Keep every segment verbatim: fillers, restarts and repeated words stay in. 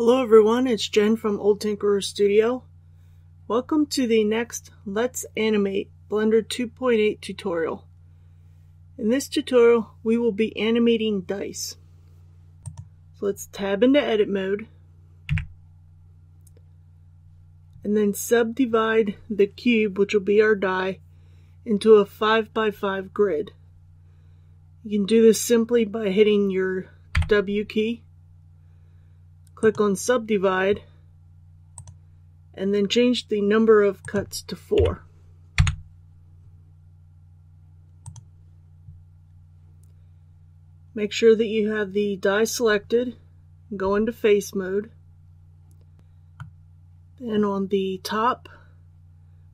Hello everyone, it's Jen from Old Tinkerer Studio. Welcome to the next Let's Animate Blender two point eight tutorial. In this tutorial, we will be animating dice. So let's tab into edit mode, and then subdivide the cube, which will be our die, into a five by five grid. You can do this simply by hitting your W key. Click on subdivide and then change the number of cuts to four. Make sure that you have the die selected. Go into face mode. And on the top,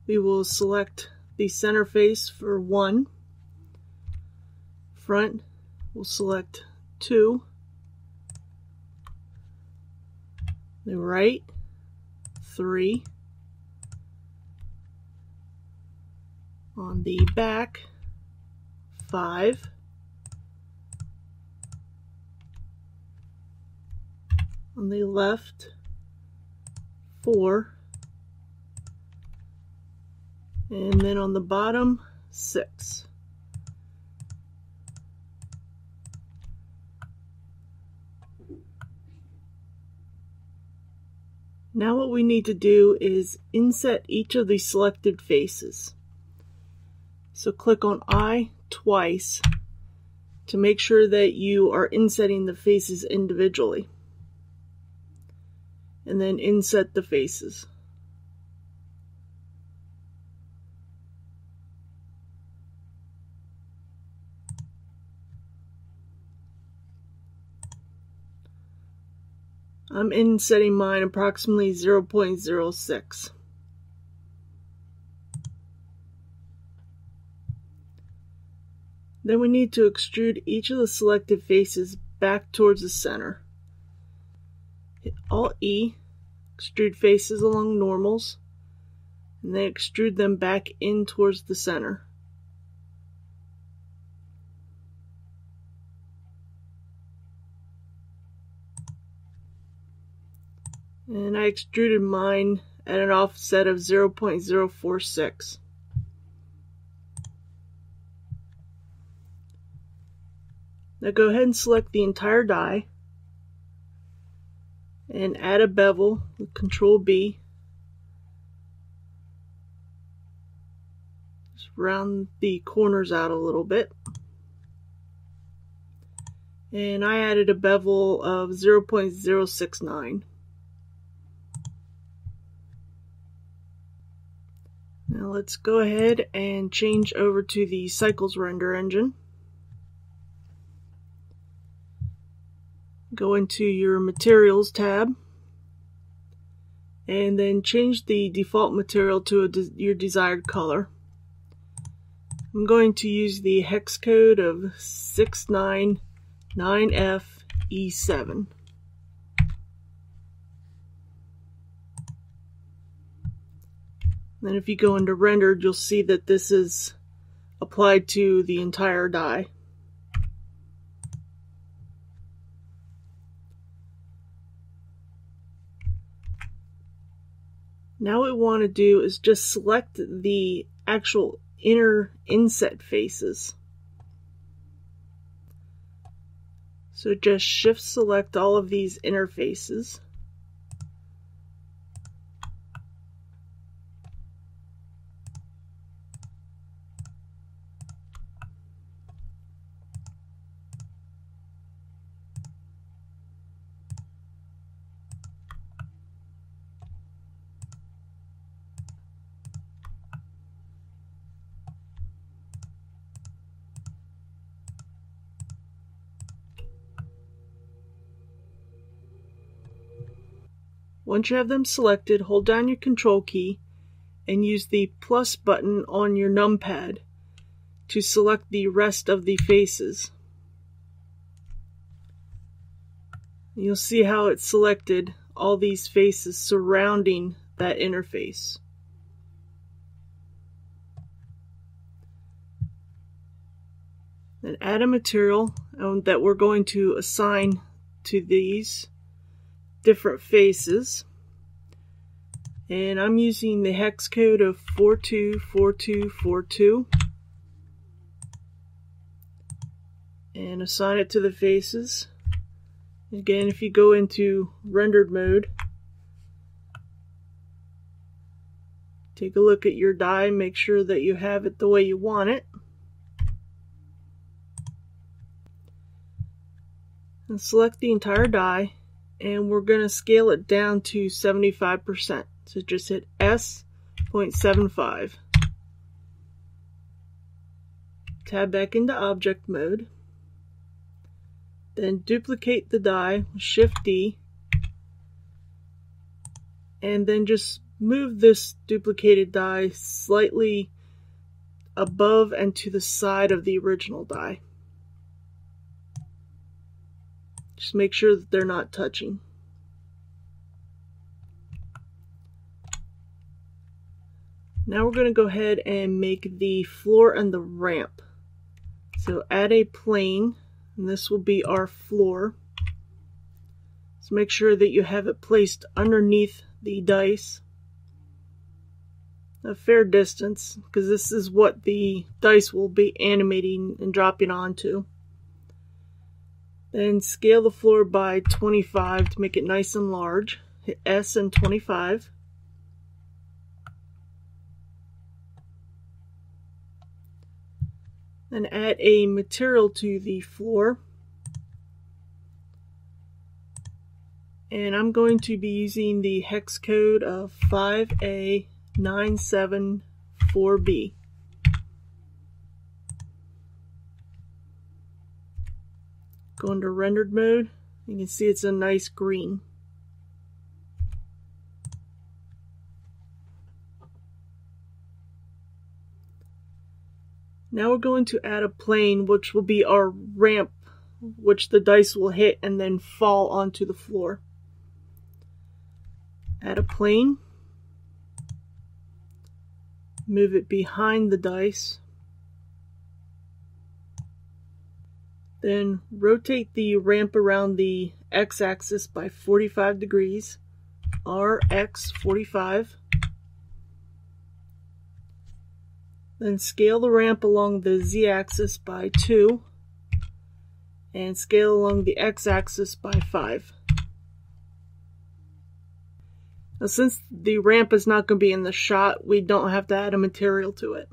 we will select the center face for one. Front, we'll select two. The right, three. On the back, five. On the left, four. And then on the bottom, six. Now what we need to do is inset each of the selected faces. So click on I twice to make sure that you are insetting the faces individually. And then inset the faces. I'm insetting mine approximately zero point zero six. Then we need to extrude each of the selected faces back towards the center. Hit Alt E, extrude faces along normals, and then extrude them back in towards the center. And I extruded mine at an offset of zero point zero four six. Now go ahead and select the entire die and add a bevel with control B. Just round the corners out a little bit. And I added a bevel of zero point zero six nine. Now let's go ahead and change over to the Cycles Render Engine. Go into your Materials tab and then change the default material to a de- your desired color. I'm going to use the hex code of six nine nine F E seven. Then if you go into rendered, you'll see that this is applied to the entire die. Now what we want to do is just select the actual inner inset faces. So just shift select all of these inner faces. Once you have them selected, hold down your control key and use the plus button on your numpad to select the rest of the faces. You'll see how it selected all these faces surrounding that interface. Then add a material that we're going to assign to these. different faces. And I'm using the hex code of four two four two four two. And assign it to the faces. Again, if you go into rendered mode, take a look at your die, make sure that you have it the way you want it. And select the entire die, and we're going to scale it down to seventy-five percent. So just hit S point seven five. Tab back into object mode. Then duplicate the die with Shift D. And then just move this duplicated die slightly above and to the side of the original die. Just make sure that they're not touching. Now we're going to go ahead and make the floor and the ramp. So add a plane, and this will be our floor. So make sure that you have it placed underneath the dice. A fair distance, because this is what the dice will be animating and dropping onto. Then scale the floor by twenty-five to make it nice and large. Hit S and twenty-five. And add a material to the floor. And I'm going to be using the hex code of five A nine seven four B. Go into rendered mode. You can see it's a nice green. Now we're going to add a plane, which will be our ramp, which the dice will hit and then fall onto the floor. Add a plane. Move it behind the dice. Then rotate the ramp around the x-axis by forty-five degrees. R X forty-five. Then scale the ramp along the z-axis by two. And scale along the x-axis by five. Now, since the ramp is not going to be in the shot, we don't have to add a material to it.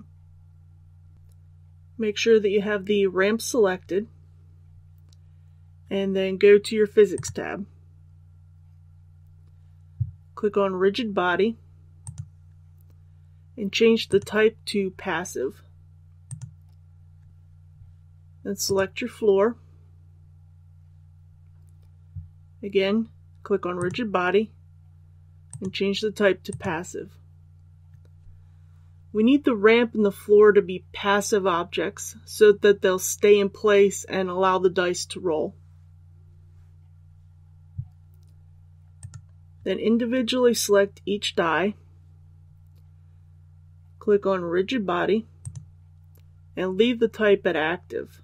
Make sure that you have the ramp selected, and then go to your physics tab. Click on rigid body, and change the type to passive. Then select your floor. Again, click on rigid body, and change the type to passive. We need the ramp and the floor to be passive objects so that they'll stay in place and allow the dice to roll. Then individually select each die, click on rigid body, and leave the type at active.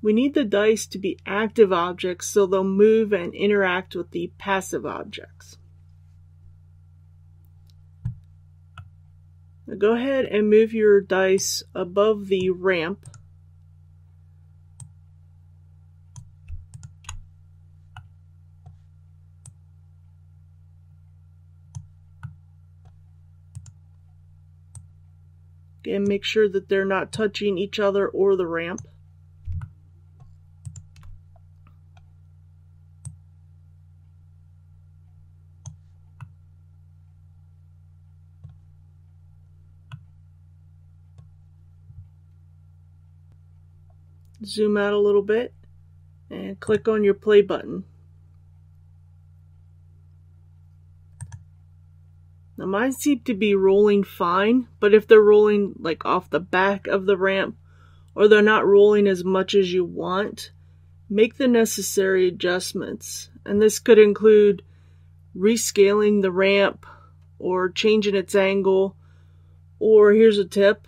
We need the dice to be active objects so they'll move and interact with the passive objects. Now go ahead and move your dice above the ramp. Again, make sure that they're not touching each other or the ramp. Zoom out a little bit and click on your play button. Now mine seem to be rolling fine, but if they're rolling like off the back of the ramp or they're not rolling as much as you want, make the necessary adjustments. And this could include rescaling the ramp or changing its angle, or here's a tip.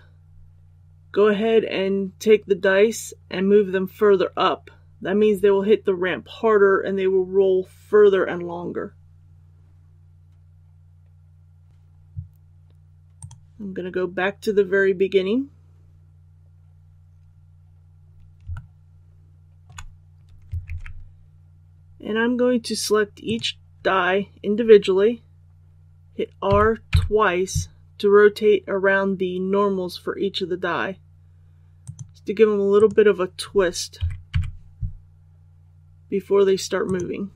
go ahead and take the dice and move them further up. That means they will hit the ramp harder and they will roll further and longer. I'm going to go back to the very beginning. And I'm going to select each die individually, hit R twice to rotate around the normals for each of the die, just to give them a little bit of a twist before they start moving.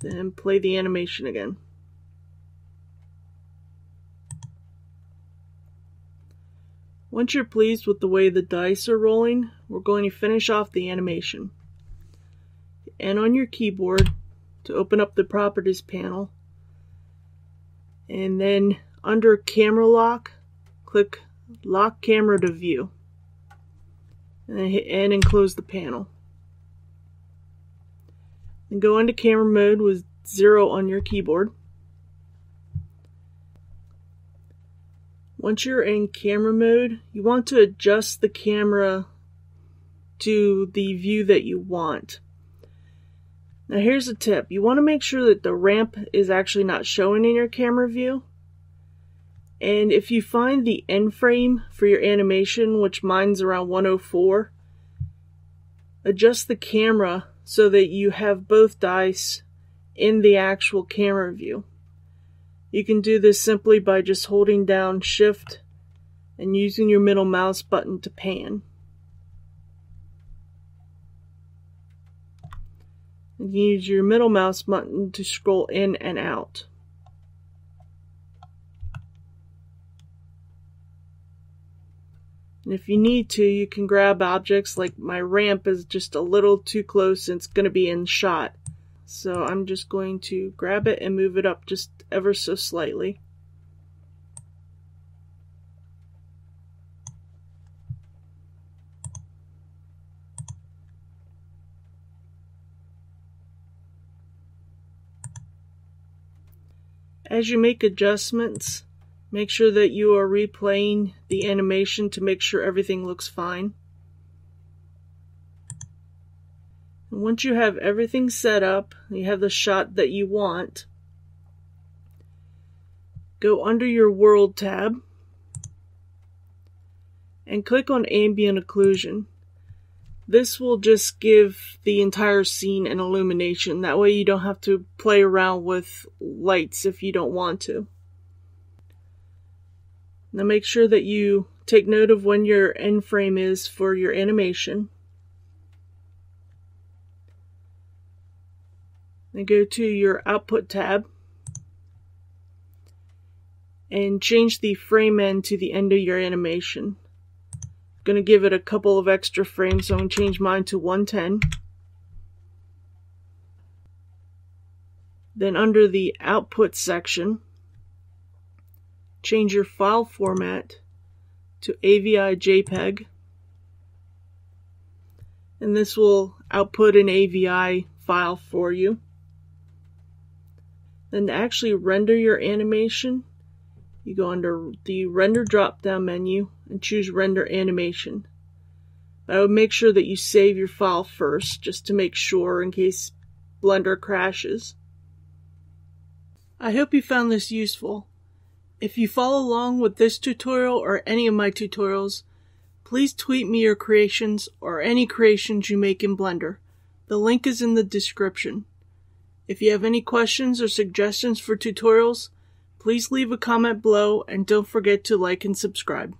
Then play the animation again. Once you're pleased with the way the dice are rolling, we're going to finish off the animation. And on your keyboard to open up the properties panel, and then under camera lock, click lock camera to view, and then hit N and close the panel. And go into camera mode with zero on your keyboard. Once you're in camera mode, you want to adjust the camera to the view that you want. Now here's a tip. You want to make sure that the ramp is actually not showing in your camera view. And if you find the end frame for your animation, which mine's around one oh four, adjust the camera so that you have both dice in the actual camera view. You can do this simply by just holding down Shift and using your middle mouse button to pan. You can use your middle mouse button to scroll in and out. And if you need to, you can grab objects. Like my ramp is just a little too close and it's going to be in shot. So I'm just going to grab it and move it up just ever so slightly. As you make adjustments, make sure that you are replaying the animation to make sure everything looks fine. And once you have everything set up, you have the shot that you want, go under your World tab and click on Ambient Occlusion. This will just give the entire scene an illumination. That way you don't have to play around with lights if you don't want to. Now make sure that you take note of when your end frame is for your animation. Then go to your Output tab and change the frame end to the end of your animation. Going to give it a couple of extra frames, so I'm going to change mine to one ten. Then under the output section, change your file format to A V I JPEG, and this will output an A V I file for you. Then to actually render your animation, you go under the Render drop-down menu and choose Render Animation. I would make sure that you save your file first, just to make sure in case Blender crashes. I hope you found this useful. If you follow along with this tutorial or any of my tutorials, please tweet me your creations or any creations you make in Blender. The link is in the description. If you have any questions or suggestions for tutorials, please leave a comment below and don't forget to like and subscribe.